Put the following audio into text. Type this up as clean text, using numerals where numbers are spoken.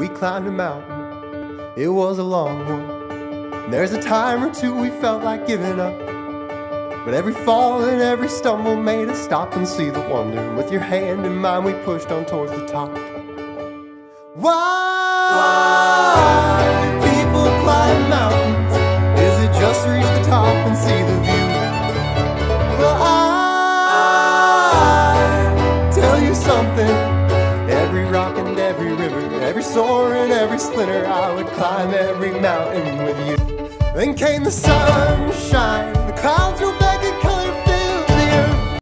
we climbed a mountain, it was a long one. There's a time or two we felt like giving up, but every fall and every stumble made us stop and see the wonder. With your hand in mine, we pushed on towards the top. Why do people climb mountains? Is it just to reach the top and see the view? Well, I tell you something. Every rock and every river, every sore and every splinter, I would climb every mountain with you. Then came the sunshine, the clouds rolled back and